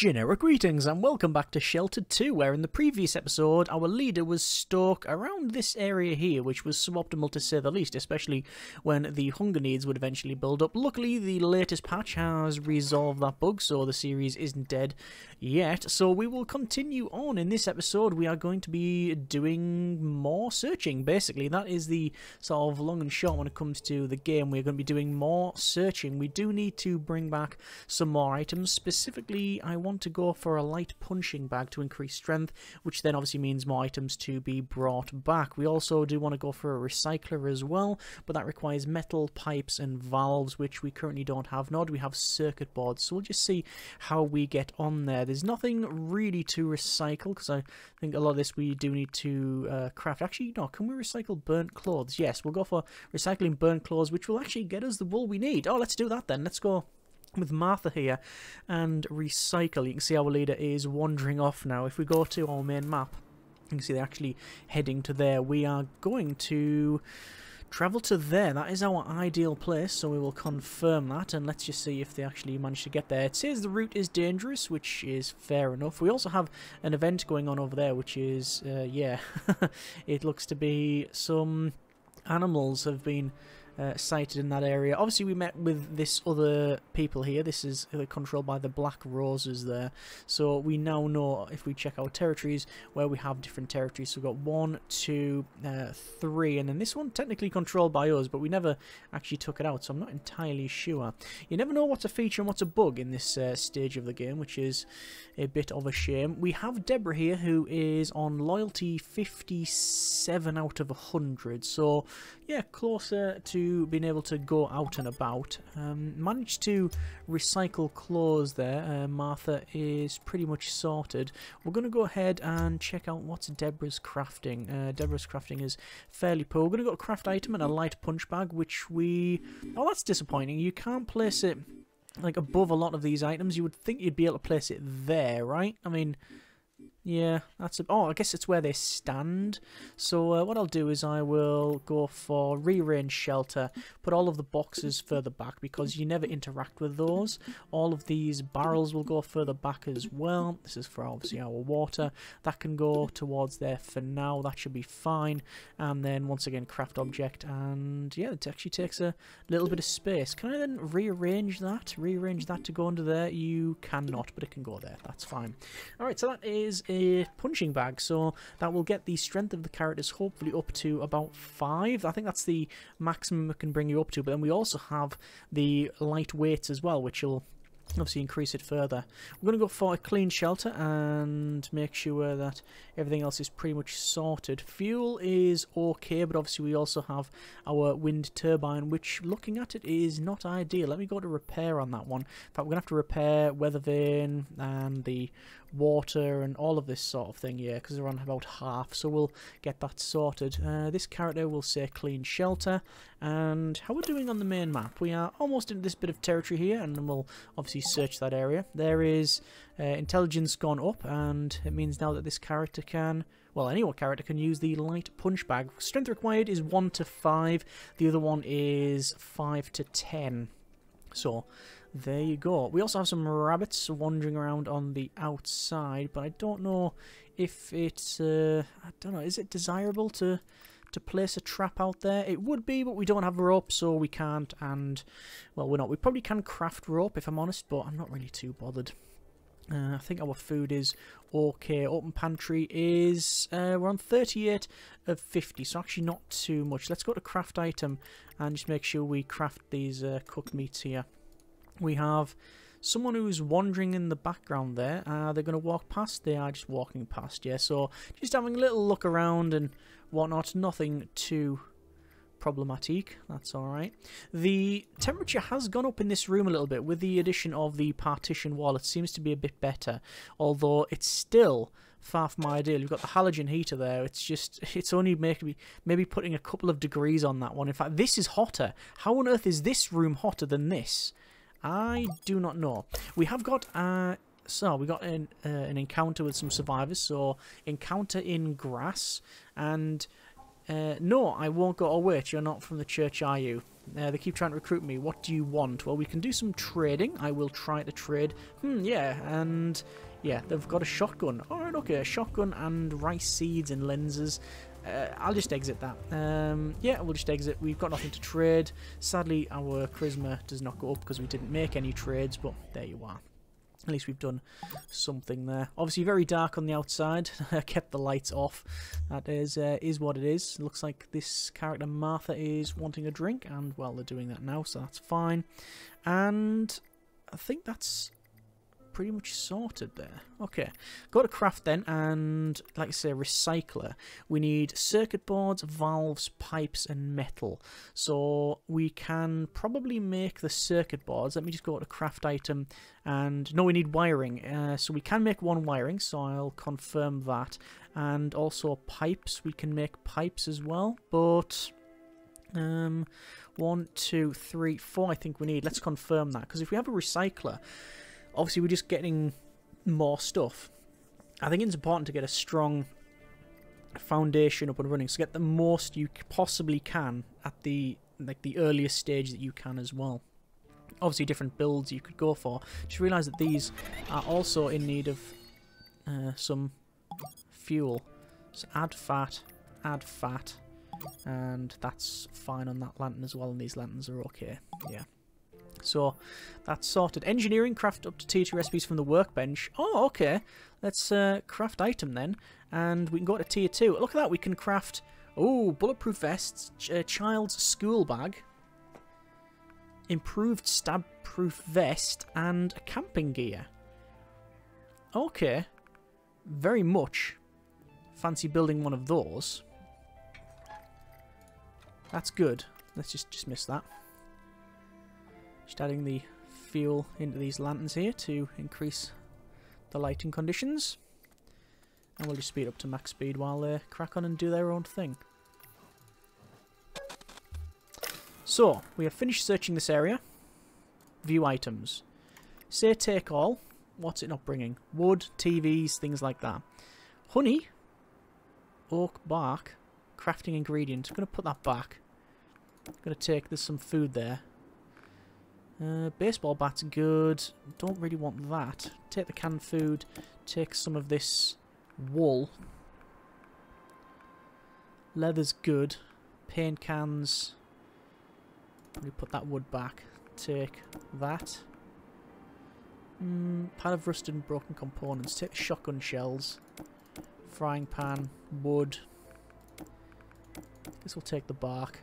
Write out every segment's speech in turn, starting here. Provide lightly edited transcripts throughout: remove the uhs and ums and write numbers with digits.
Generic greetings and welcome back to Shelter 2, where in the previous episode our leader was stalked around this area here, which was suboptimal to say the least, especially when the hunger needs would eventually build up. Luckily the latest patch has resolved that bug, so the series isn't dead yet. So we will continue on. In this episode we are going to be doing more searching. Basically that is the sort of long and short when it comes to the game. We're going to be doing more searching. We do need to bring back some more items. Specifically I want to go for a light punching bag to increase strength, which then obviously means more items to be brought back. We also do want to go for a recycler as well, but that requires metal pipes and valves, which we currently don't have. Nor do we have circuit boards, so we'll just see how we get on there. There's nothing really to recycle, because I think a lot of this we do need to craft. Actually, no, can we recycle burnt clothes? Yes, we'll go for recycling burnt clothes, which will actually get us the wool we need. Oh, let's do that then. Let's go with Martha here and recycle. You can see our leader is wandering off now. If we go to our main map, you can see they're actually heading to there. We are going to travel to there. That is our ideal place, so we will confirm that, and let's just see if they actually manage to get there. It says the route is dangerous, which is fair enough. We also have an event going on over there, which is yeah, it looks to be some animals have been sighted in that area. Obviously we met with this other people here. This is controlled by the Black Roses there, so we now know if we check our territories where we have different territories. So we've got 1, 2, 3, and then this one technically controlled by us, but we never actually took it out, so I'm not entirely sure. You never know what's a feature and what's a bug in this stage of the game, which is a bit of a shame. We have Deborah here, who is on loyalty 57 out of 100, so yeah, closer to being able to go out and about. Managed to recycle clothes there. Martha is pretty much sorted. We're going to go ahead and check out what's Deborah's crafting. Deborah's crafting is fairly poor. We're going to go craft item and a light punch bag, which we... Oh, that's disappointing. You can't place it like above a lot of these items. You would think you'd be able to place it there, right? I mean... yeah, that's... oh, I guess it's where they stand. So what I'll do is I will go for rearrange shelter, put all of the boxes further back because you never interact with those. All of these barrels will go further back as well. This is for obviously our water. That can go towards there for now. That should be fine. And then once again, craft object. And yeah, it actually takes a little bit of space. Can I then rearrange that? Rearrange that to go under there? You cannot, but it can go there. That's fine. Alright, so that is a punching bag, so that will get the strength of the characters hopefully up to about 5. I think that's the maximum it can bring you up to, but then we also have the light weights as well, which will obviously increase it further. We're going to go for a clean shelter and make sure that everything else is pretty much sorted. Fuel is okay, but obviously we also have our wind turbine, which looking at it is not ideal. Let me go to repair on that one. In fact, we're going to have to repair weather vane and the water and all of this sort of thing, yeah, because they're on about half, so we'll get that sorted. This character will say clean shelter, and how we're doing on the main map. We are almost in this bit of territory here, and then we'll obviously search that area. There is intelligence gone up, and it means now that this character can... well, any one character can use the light punch bag. Strength required is 1 to 5. The other one is 5 to 10. So... there you go. We also have some rabbits wandering around on the outside, but I don't know if it's... I don't know, is it desirable to place a trap out there? It would be, but we don't have rope, so we can't, and... well, we're not. We probably can craft rope, if I'm honest, but I'm not really too bothered. I think our food is okay. Open pantry is... we're on 38 of 50, so actually not too much. Let's go to craft item and just make sure we craft these cooked meats here. We have someone who's wandering in the background there. They're going to walk past. They are just walking past, yeah. So just having a little look around and whatnot. Nothing too problematic. That's all right. The temperature has gone up in this room a little bit. With the addition of the partition wall, it seems to be a bit better. Although it's still... far from ideal. You've got the halogen heater there. It's just, it's only maybe putting a couple of degrees on that one. In fact, this is hotter. How on earth is this room hotter than this? I do not know. We have got an encounter with some survivors. So encounter in grass, and no, I won't go. Oh wait, you're not from the church, are you? They keep trying to recruit me. What do you want? Well, we can do some trading. I will try to trade. And yeah, they've got a shotgun. Alright, okay, a shotgun and rice seeds and lenses. I'll just exit that. Yeah, we'll just exit. We've got nothing to trade. Sadly, our charisma does not go up because we didn't make any trades, but there you are. At least we've done something there. Obviously very dark on the outside. I kept the lights off. That is what it is. It looks like this character Martha is wanting a drink, and well, they're doing that now, so that's fine. And I think that's pretty much sorted there. Okay, go to craft then, and like I say, recycler. We need circuit boards, valves, pipes, and metal. So we can probably make the circuit boards. Let me just go to craft item, and no, we need wiring. So we can make one wiring, so I'll confirm that. And also pipes, we can make pipes as well, but 1, 2, 3, 4 I think we need. Let's confirm that, because if we have a recycler, obviously we're just getting more stuff. I think it's important to get a strong foundation up and running, so get the most you possibly can at the earliest stage that you can as well. Obviously different builds you could go for. Just realise that these are also in need of some fuel. So add fat, and that's fine on that lantern as well, and these lanterns are okay, yeah. So that's sorted. Engineering, craft up to T2 recipes from the workbench. Oh, okay. Let's craft item then, and we can go to tier 2. Look at that, we can craft, oh, bulletproof vests, child's school bag, improved stab-proof vest, and camping gear. Okay. Very much fancy building one of those. That's good. Let's just dismiss that. Just adding the fuel into these lanterns here to increase the lighting conditions. And we'll just speed up to max speed while they crack on and do their own thing. So, we have finished searching this area. View items. Say take all. What's it not bringing? Wood, TVs, things like that. Honey. Oak bark. Crafting ingredient. I'm going to put that back. I'm going to take, there's some food there. Baseball bat's good. Don't really want that. Take the canned food. Take some of this wool. Leather's good. Paint cans. Probably put that wood back. Take that. Pile of rusted and broken components. Take the shotgun shells. Frying pan. Wood. I guess we'll take the bark.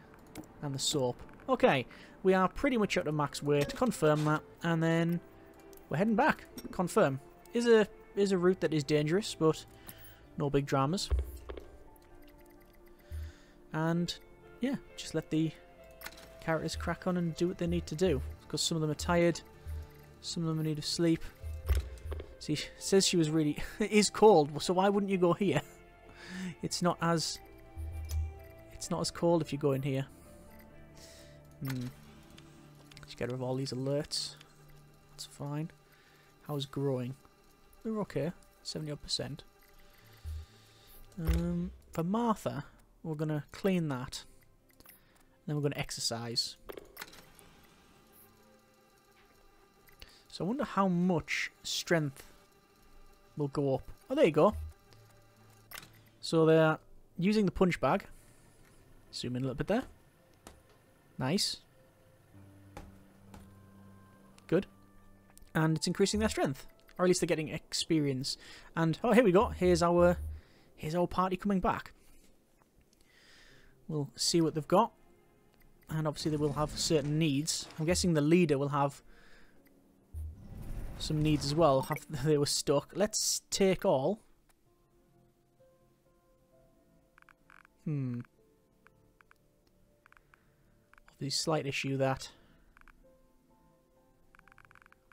And the soap. Okay, we are pretty much up to max weight. Confirm that, and then we're heading back. Confirm. Is a route that is dangerous, but no big dramas. And yeah, just let the characters crack on and do what they need to do. Because some of them are tired, some of them need to sleep. See, she says she was really it is cold, so why wouldn't you go here? It's not as cold if you go in here. Just get rid of all these alerts. That's fine. How's growing? They're okay. 70% odd. For Martha, we're gonna clean that. Then we're gonna exercise. So I wonder how much strength will go up. Oh, there you go. So they're using the punch bag. Zoom in a little bit there. Nice. Good. And it's increasing their strength. Or at least they're getting experience. And, oh, here we go. Here's our party coming back. We'll see what they've got. And obviously they will have certain needs. I'm guessing the leader will have some needs as well. They were stuck. Let's take all. The slight issue that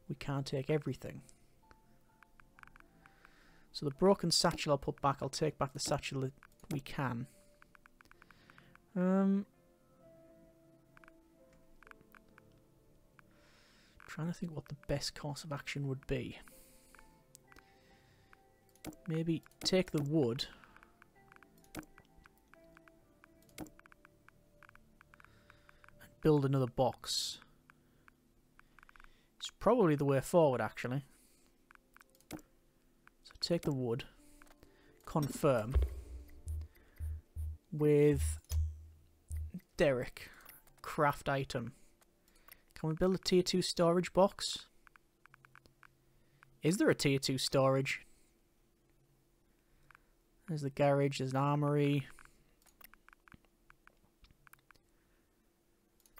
we can't take everything. So the broken satchel I'll put back. I'll take back the satchel that we can. Trying to think what the best course of action would be. Maybe take the wood. build another box. It's probably the way forward, actually. So take the wood, confirm with Derek, craft item. Can we build a tier 2 storage box? Is there a tier 2 storage? There's the garage, there's an armory.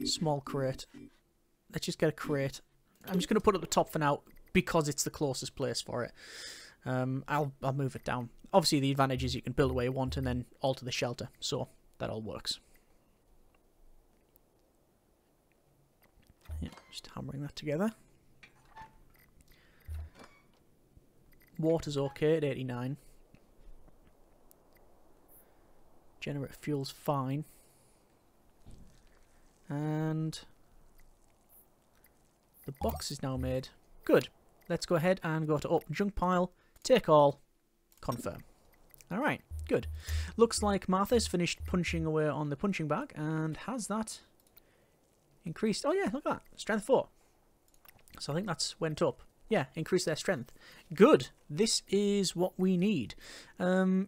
Small crate. Let's just get a crate. I'm just going to put it at the top for now because it's the closest place for it. I'll move it down. Obviously the advantage is you can build it where you want and then alter the shelter. So that all works. Yeah, just hammering that together. Water's okay at 89. Generator fuel's fine. And the box is now made. Good. Let's go ahead and go to open junk pile, take all, confirm. Alright, good. Looks like Martha's finished punching away on the punching bag and has that increased. Oh yeah, look at that. Strength 4. So I think that's went up. Yeah, increase their strength. Good. This is what we need.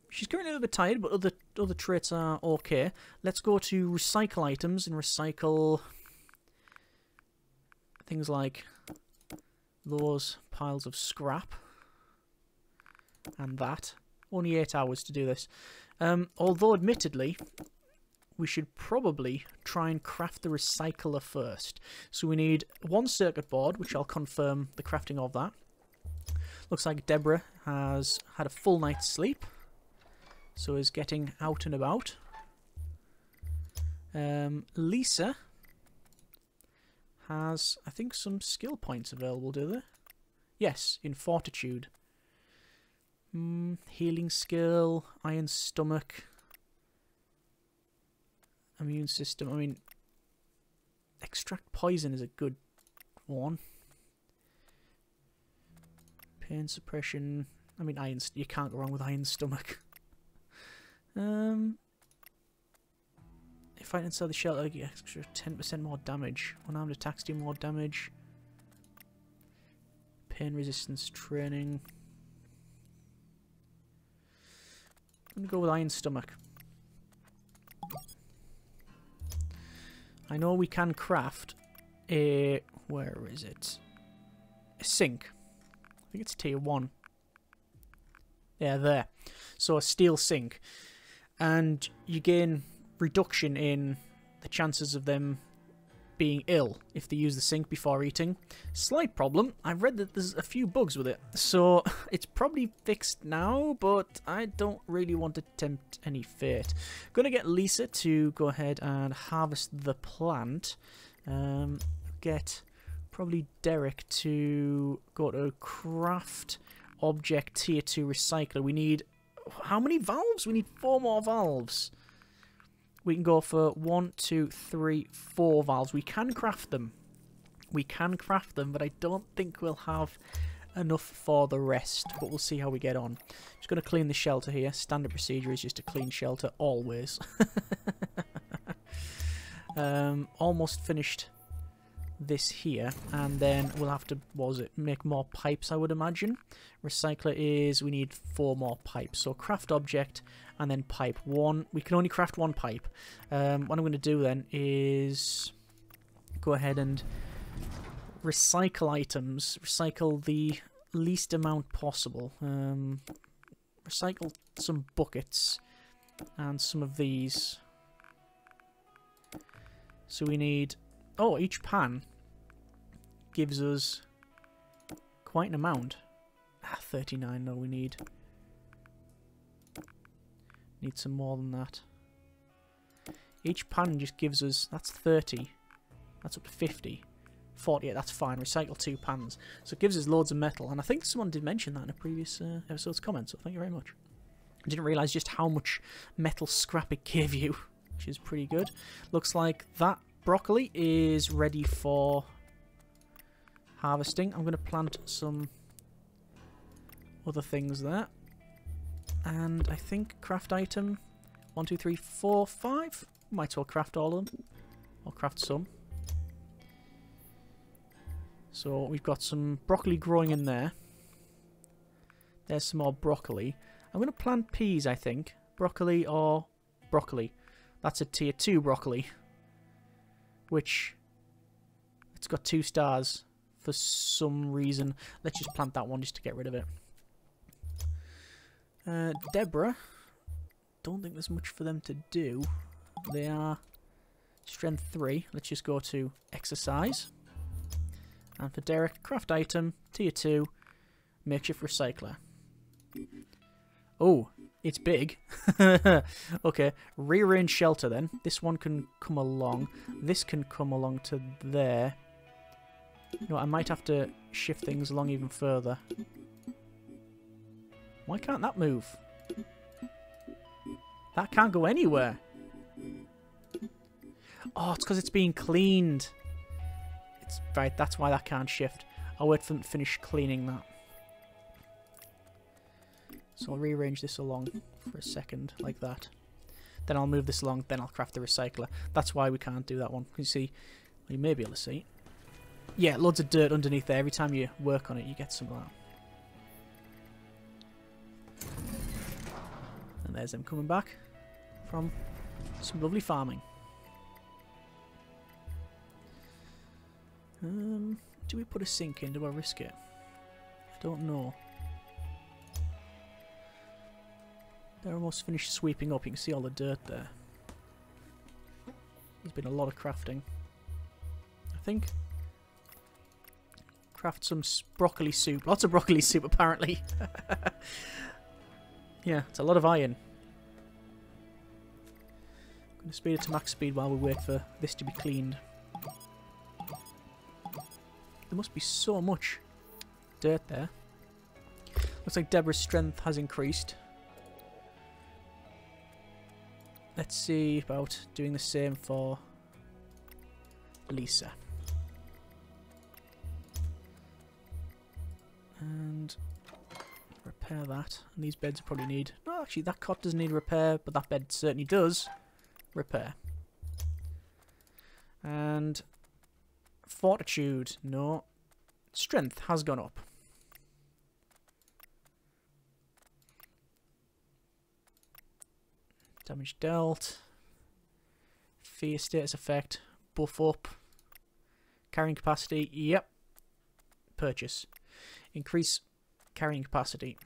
She's currently a little bit tired, but other traits are okay. Let's go to recycle items and recycle things like those piles of scrap and that. Only 8 hours to do this. Although, admittedly, we should probably try and craft the recycler first. So we need 1 circuit board, which I'll confirm the crafting of that. Looks like Deborah has had a full night's sleep, so is getting out and about. Lisa has, I think, some skill points available, do they? Yes, in fortitude. Healing skill, iron stomach, immune system. I mean, extract poison is a good one. Pain suppression. I mean, iron. You can't go wrong with iron stomach. If I inside the shelter, I get extra 10% more damage. Unarmed attacks do more damage. Pain resistance training. I'm gonna go with iron stomach. I know we can craft a... where is it? A sink. I think it's tier 1. Yeah, there. So a steel sink. And you gain reduction in the chances of them being ill if they use the sink before eating. Slight problem. I've read that there's a few bugs with it. So it's probably fixed now, but I don't really want to tempt any fate. Gonna get Lisa to go ahead and harvest the plant. Get probably Derek to go to craft object tier 2 recycler. We need how many valves? We need 4 more valves. We can go for 1, 2, 3, 4 valves. We can craft them. We can craft them, but I don't think we'll have enough for the rest. But we'll see how we get on. Just going to clean the shelter here. Standard procedure is just to clean shelter always. Almost finished this here. And then we'll have to, what was it, make more pipes, I would imagine. Recycler is, we need 4 more pipes. So craft object and then pipe 1. We can only craft 1 pipe. What I'm going to do then is go ahead and recycle items. Recycle the least amount possible. Recycle some buckets and some of these. So we need... oh, each pan gives us quite an amount. 39 though we need. Need some more than that. Each pan just gives us, that's 30. That's up to 50. 48, that's fine. Recycle 2 pans. So it gives us loads of metal. And I think someone did mention that in a previous episode's comment, so thank you very much. I didn't realise just how much metal scrap it gave you, which is pretty good. Looks like that broccoli is ready for harvesting. I'm going to plant some other things there. And I think craft item 1, 2, 3, 4, 5. Might as well craft all of them. Or craft some. So we've got some broccoli growing in there. There's some more broccoli. I'm going to plant peas, I think. Broccoli or broccoli. That's a tier 2 broccoli. Which, it's got 2 stars for some reason. Let's just plant that one just to get rid of it. Deborah. Don't think there's much for them to do. They are strength 3. Let's just go to exercise. And for Derek, craft item, tier 2, makeshift recycler. Oh, it's big. Okay, rearrange shelter then. This one can come along. This can come along to there. You know, I might have to shift things along even further. Why can't that move? That can't go anywhere. Oh, it's because it's being cleaned. It's right, that's why that can't shift. I'll wait for them to finish cleaning that. So I'll rearrange this along for a second, like that. Then I'll move this along, then I'll craft the recycler. That's why we can't do that one. You see, well, you may be able to see. Yeah, loads of dirt underneath there. Every time you work on it, you get some of that. And there's them coming back from some lovely farming. Do we put a sink in? Do I risk it? I don't know. They're almost finished sweeping up. You can see all the dirt there. There's been a lot of crafting. I think. Craft some broccoli soup. Lots of broccoli soup, apparently. Yeah, it's a lot of iron. I'm going to speed it to max speed while we wait for this to be cleaned. There must be so much dirt there. Looks like Deborah's strength has increased. Let's see about doing the same for Lisa. And repair that. And these beds probably need... No, actually, that cot doesn't need repair, but that bed certainly does repair. And... fortitude, no. Strength has gone up. Damage dealt. Fear status effect. Buff up. Carrying capacity, yep. Purchase. Increase carrying capacity.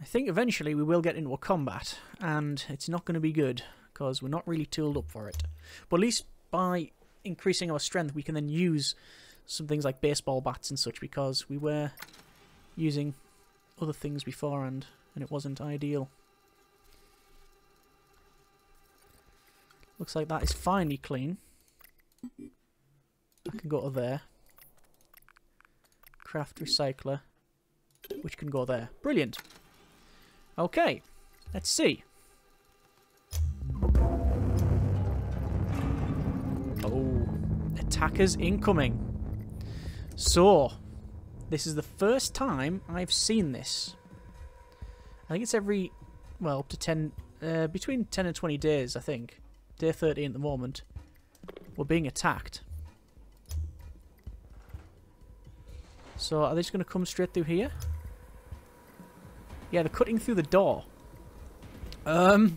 I think eventually we will get into a combat, and it's not going to be good, because we're not really tooled up for it. But at least... by increasing our strength, we can then use some things like baseball bats and such, because we were using other things beforehand, and it wasn't ideal. Looks like that is finally clean. I can go to there. Craft recycler, which can go there. Brilliant. Okay, let's see. Attackers incoming. So, this is the first time I've seen this. I think it's every, well, up to 10, between 10 and 20 days, I think. Day 13 at the moment. We're being attacked. So, are they just going to come straight through here? Yeah, they're cutting through the door. Can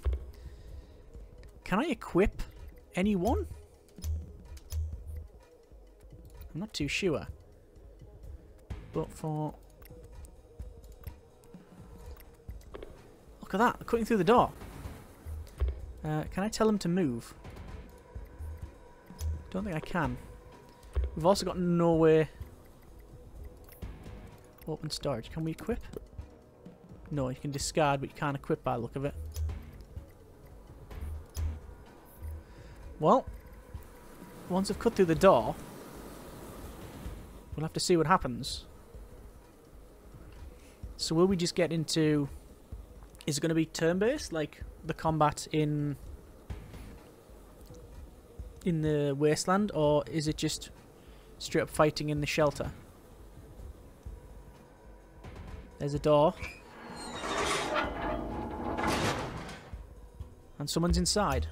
I equip anyone? I'm not too sure, but for... Look at that, they're cutting through the door. Can I tell them to move? Don't think I can. We've also got no way... Open storage, can we equip? No, you can discard, but you can't equip by the look of it. Well, once I've cut through the door... we'll have to see what happens. So will we just get into... is it going to be turn-based? Like the combat in the wasteland? Or is it just straight up fighting in the shelter? There's a door. And someone's inside.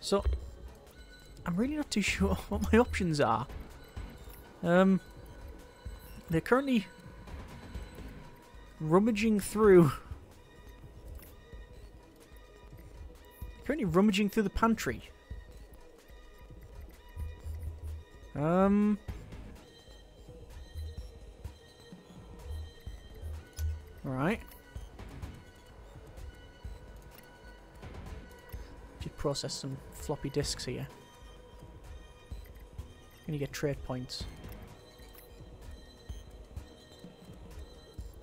So... I'm really not too sure what my options are. They're currently rummaging through... the pantry. Alright. Just process some floppy disks here. Gonna get trade points.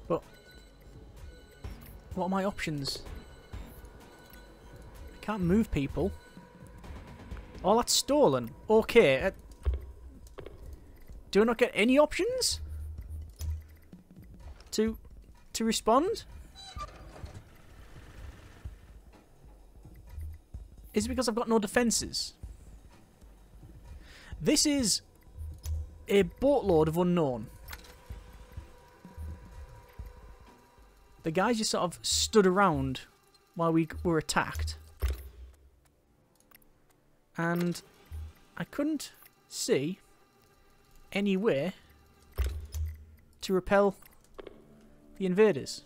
But what are my options? I can't move people. Oh, that's stolen. Okay. Do I not get any options to respond? Is it because I've got no defences? This is a boatload of unknown. The guys just sort of stood around while we were attacked. And I couldn't see any way to repel the invaders.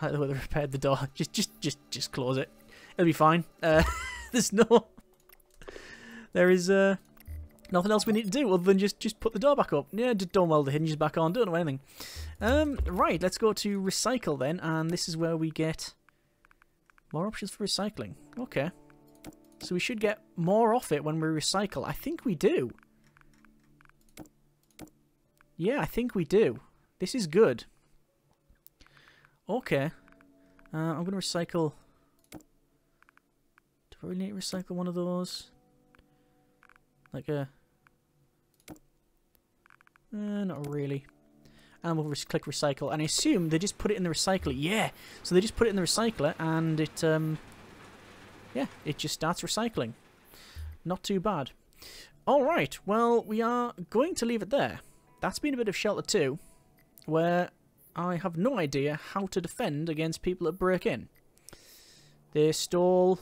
I don't know whether they repaired the door. Just close it. It'll be fine. There is nothing else we need to do other than just put the door back up. Yeah, just don't weld the hinges back on. Don't do anything. Right, let's go to recycle then, and this is where we get more options for recycling. Okay. So we should get more off it when we recycle. I think we do. Yeah, I think we do. This is good. Okay. I'm going to recycle... Do I really need to recycle one of those? Like a... not really. And we'll click recycle. And I assume they just put it in the recycler. Yeah! So they just put it in the recycler and it... yeah, it just starts recycling. Not too bad. Alright, well, we are going to leave it there. That's been a bit of Shelter 2, where I have no idea how to defend against people that break in. They stole...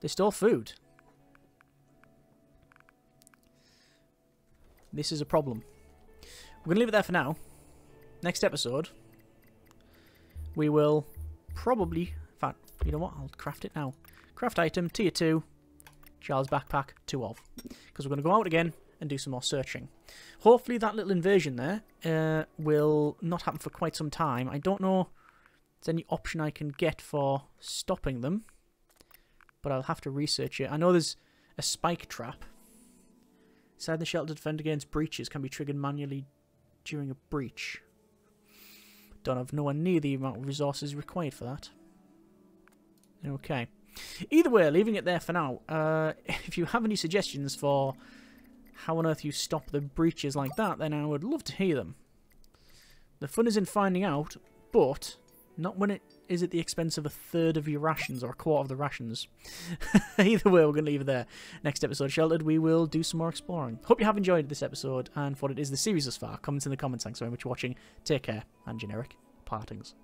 They stole food. This is a problem. We're going to leave it there for now. Next episode, we will probably... You know what? I'll craft it now. Craft item, tier 2, Charles backpack, 2 of. Because we're going to go out again and do some more searching. Hopefully that little invasion there will not happen for quite some time. I don't know if there's any option I can get for stopping them. But I'll have to research it. I know there's a spike trap. Inside the shelter to defend against breaches can be triggered manually during a breach. Don't have nowhere near the amount of resources required for that. Okay. Either way, leaving it there for now. If you have any suggestions for how on earth you stop the breaches like that, then I would love to hear them. The fun is in finding out, but not when it is at the expense of a third of your rations or a quarter of the rations. Either way, we're going to leave it there. Next episode, Sheltered, we will do some more exploring. Hope you have enjoyed this episode and for what it is the series thus far. Comment in the comments. Thanks very much for watching. Take care and generic partings.